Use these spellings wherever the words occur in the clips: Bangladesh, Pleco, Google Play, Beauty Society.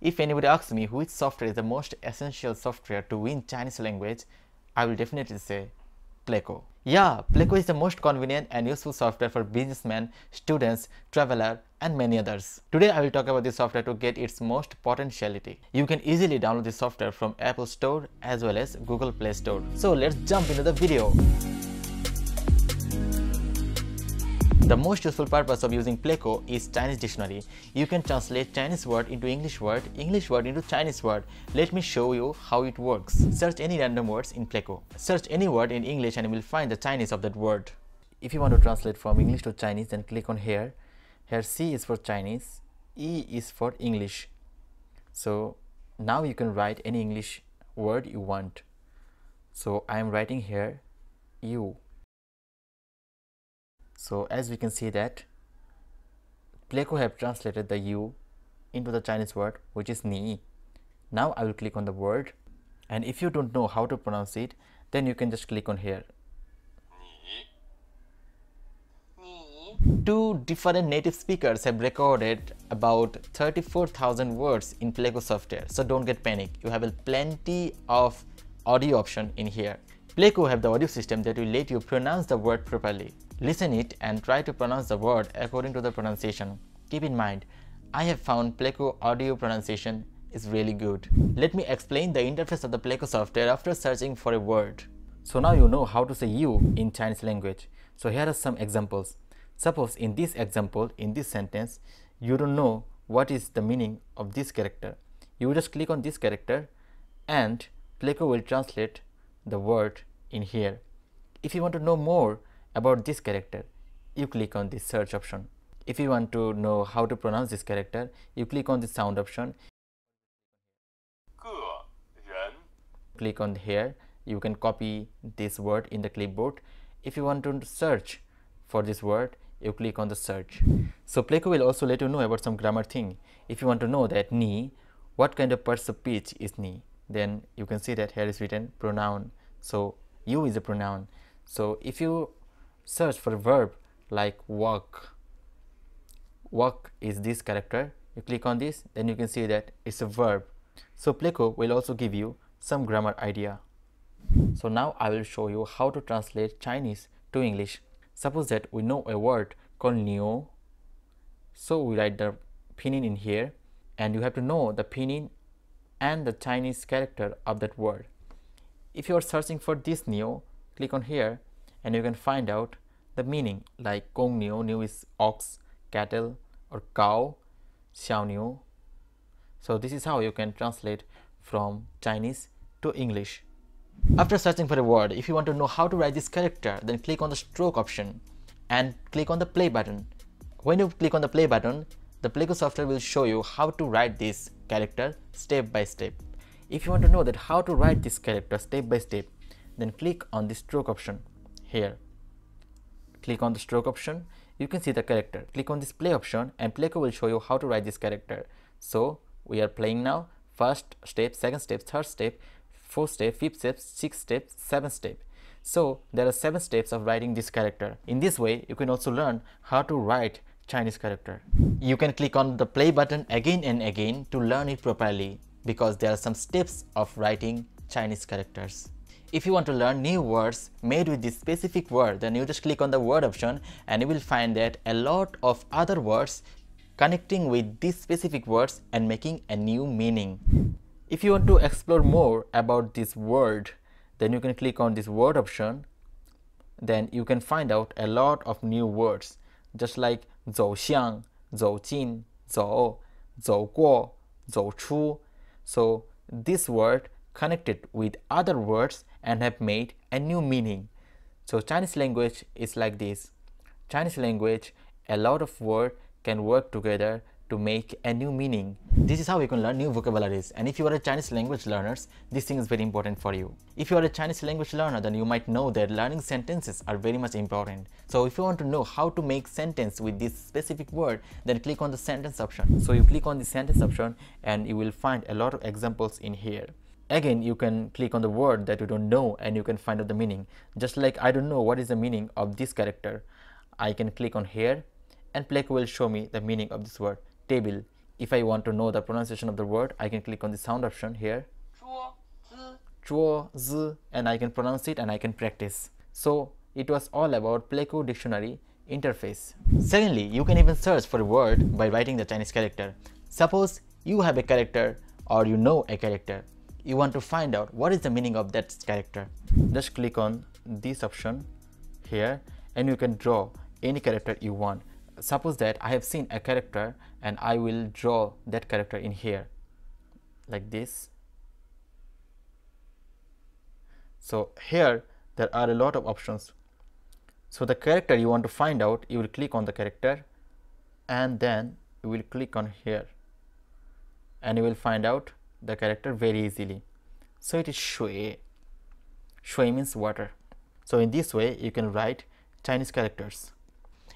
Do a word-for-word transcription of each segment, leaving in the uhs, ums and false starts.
If anybody asks me which software is the most essential software to win Chinese language, I will definitely say Pleco. Yeah, Pleco is the most convenient and useful software for businessmen, students, traveler, and many others. Today I will talk about this software to get its most potentiality. You can easily download this software from Apple Store as well as Google Play Store. So let's jump into the video. The most useful purpose of using Pleco is Chinese dictionary. You can translate Chinese word into English word, English word into Chinese word. Let me show you how it works. Search any random words in Pleco. Search any word in English and you will find the Chinese of that word. If you want to translate from English to Chinese, then click on here. Here C is for Chinese, E is for English. So now you can write any English word you want. So I am writing here you. So as we can see that Pleco have translated the U into the Chinese word, which is Ni. Now I will click on the word, and if you don't know how to pronounce it, then you can just click on here. Two different native speakers have recorded about thirty-four thousand words in Pleco software. So don't get panic. You have plenty of audio option in here. Pleco have the audio system that will let you pronounce the word properly. Listen it and try to pronounce the word according to the pronunciation. Keep in mind, I have found Pleco audio pronunciation is really good. Let me explain the interface of the Pleco software after searching for a word. So now you know how to say you in Chinese language. So here are some examples. Suppose in this example, in this sentence, you don't know what is the meaning of this character. You just click on this character and Pleco will translate the word in here. If you want to know more about this character, you click on the search option. If you want to know how to pronounce this character, you click on the sound option. Click on here. You can copy this word in the clipboard. If you want to search for this word, you click on the search. So Pleco will also let you know about some grammar thing. If you want to know that ni, what kind of parts of pitch is ni, then you can see that here is written pronoun. So you is a pronoun. So if you search for a verb like walk, walk is this character, you click on this, then you can see that it's a verb. So Pleco will also give you some grammar idea. So now I will show you how to translate Chinese to English. Suppose that we know a word called neo, so we write the pinyin in here, and you have to know the pinyin and the Chinese character of that word. If you are searching for this neo, click on here and you can find out the meaning, like Kong Neo, Neo is ox, cattle, or cow, Xiao Neo. So this is how you can translate from Chinese to English. After searching for a word, if you want to know how to write this character, then click on the stroke option and click on the play button. When you click on the play button, the Pleco software will show you how to write this character step by step. If you want to know that how to write this character step by step, then click on the stroke option here. Click on the stroke option, you can see the character. Click on this play option and Pleco will show you how to write this character. So we are playing now. First step, second step, third step, fourth step, fifth step, sixth step, seventh step. So there are seven steps of writing this character. In this way, you can also learn how to write Chinese character. You can click on the play button again and again to learn it properly, because there are some steps of writing Chinese characters. If you want to learn new words made with this specific word, then you just click on the word option and you will find that a lot of other words connecting with these specific words and making a new meaning. If you want to explore more about this word, then you can click on this word option. Then you can find out a lot of new words, just like Zou Xiang, Zou Jin, Zou, Zou Guo, Zou Chu. So this word connected with other words and have made a new meaning. So Chinese language is like this. Chinese language, a lot of words can work together to make a new meaning. This is how you can learn new vocabularies, and if you are a Chinese language learner, this thing is very important for you. If you are a Chinese language learner, then you might know that learning sentences are very much important. So if you want to know how to make sentence with this specific word, then click on the sentence option. So you click on the sentence option and you will find a lot of examples in here. Again, you can click on the word that you don't know and you can find out the meaning. Just like I don't know what is the meaning of this character, I can click on here and Pleco will show me the meaning of this word. Table if I want to know the pronunciation of the word, I can click on the sound option here, chuo zi, and I can pronounce it and I can practice. So it was all about Pleco dictionary interface. Secondly, you can even search for a word by writing the Chinese character. Suppose you have a character or you know a character. You want to find out what is the meaning of that character. Just click on this option here and you can draw any character you want. Suppose that I have seen a character and I will draw that character in here like this. So here there are a lot of options. So the character you want to find out, you will click on the character and then you will click on here and you will find out the character very easily. So it is shui. Shui means water. So in this way you can write Chinese characters.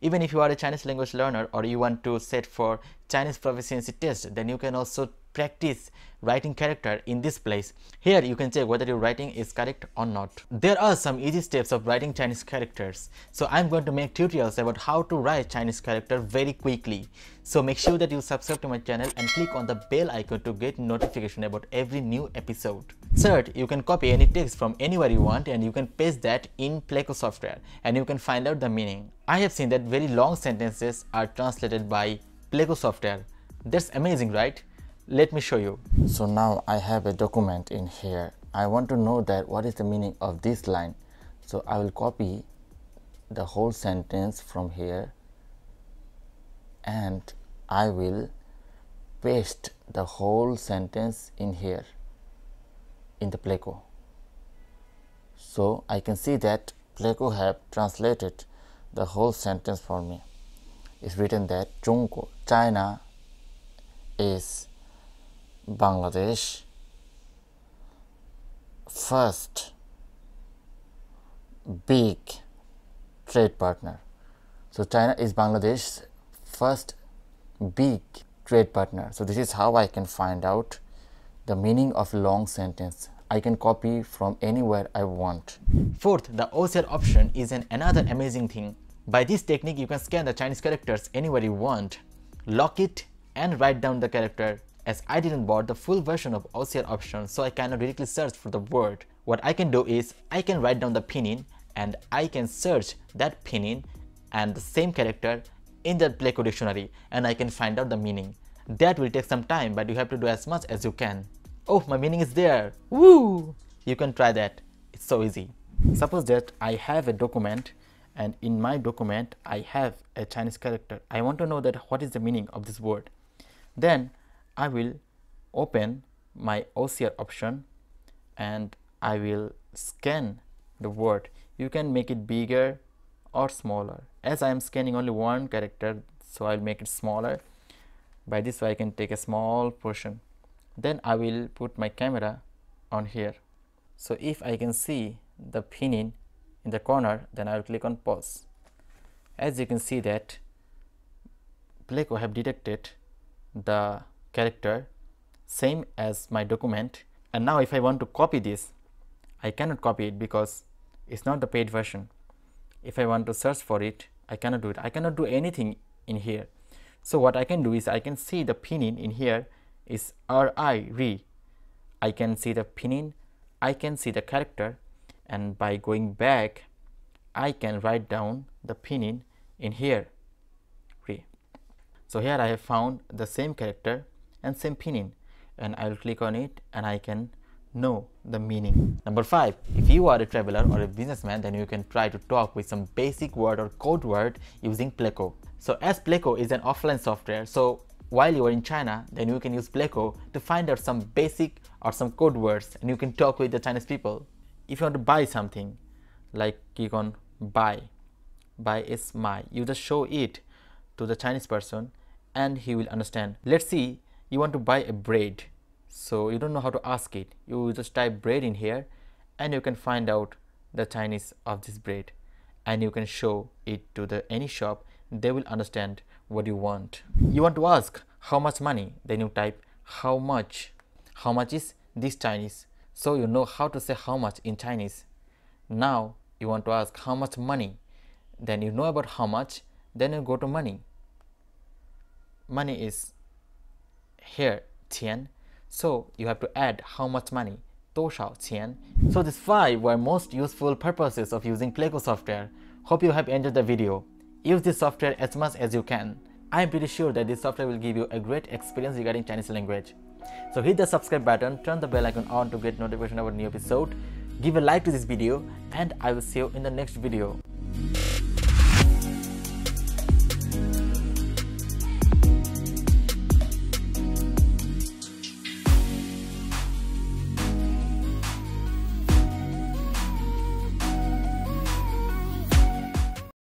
Even if you are a Chinese language learner or you want to set for Chinese proficiency test, then you can also practice writing character in this place. Here you can check whether your writing is correct or not. There are some easy steps of writing Chinese characters. So I'm going to make tutorials about how to write Chinese character very quickly. So make sure that you subscribe to my channel and click on the bell icon to get notification about every new episode. Third, you can copy any text from anywhere you want and you can paste that in Pleco software and you can find out the meaning. I have seen that very long sentences are translated by Pleco software. That's amazing, right? Let me show you. So now I have a document in here. I want to know that what is the meaning of this line. So I will copy the whole sentence from here and I will paste the whole sentence in here in the Pleco. So I can see that Pleco have translated the whole sentence for me. It's written that Zhongguo, China is Bangladesh, first big trade partner. So China is Bangladesh's first big trade partner. So this is how I can find out the meaning of long sentence. I can copy from anywhere I want. Fourth, the O C R option is an another amazing thing. By this technique, you can scan the Chinese characters anywhere you want, lock it and write down the character. As I didn't bought the full version of O C R option, so I cannot directly search for the word. What I can do is, I can write down the pinyin and I can search that pinyin and the same character in the Pleco dictionary and I can find out the meaning. That will take some time, but you have to do as much as you can. Oh, my meaning is there! Woo! You can try that. It's so easy. Suppose that I have a document and in my document, I have a Chinese character. I want to know that what is the meaning of this word. Then I will open my O C R option and I will scan the word. You can make it bigger or smaller. As I am scanning only one character, so I will make it smaller. By this way I can take a small portion. Then I will put my camera on here. So if I can see the pinyin in the corner, then I will click on pause. As you can see that Pleco have detected the character same as my document, and now if I want to copy this, I cannot copy it because it's not the paid version. If I want to search for it, I cannot do it. I cannot do anything in here. So what I can do is I can see the pinyin in here is R I R I. I can see the pinyin, I can see the character, and by going back I can write down the pinyin in here. Re. So here I have found the same character and same pinyin and I will click on it and I can know the meaning. Number five, if you are a traveler or a businessman, then you can try to talk with some basic word or code word using Pleco. So as Pleco is an offline software, so while you are in China, then you can use Pleco to find out some basic or some code words and you can talk with the Chinese people. If you want to buy something, like click on buy, buy is my, you just show it to the Chinese person and he will understand. Let's see. You want to buy a bread, so you don't know how to ask it. You just type bread in here and you can find out the Chinese of this bread and you can show it to the any shop. They will understand what you want. You want to ask how much money, then you type how much. How much is this Chinese? So you know how to say how much in Chinese. Now you want to ask how much money, then you know about how much, then you go to money. Money is here qian, so you have to add how much money, toshao qian. So these five were most useful purposes of using Pleco software. Hope you have enjoyed the video. Use this software as much as you can. I am pretty sure that this software will give you a great experience regarding Chinese language. So hit the subscribe button, turn the bell icon on to get notification about new episode, give a like to this video, and I will see you in the next video.